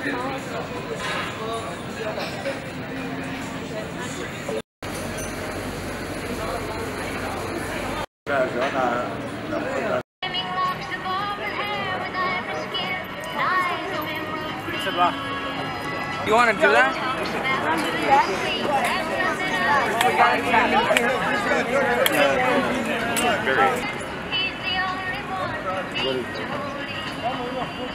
You want to do that? He's the only one.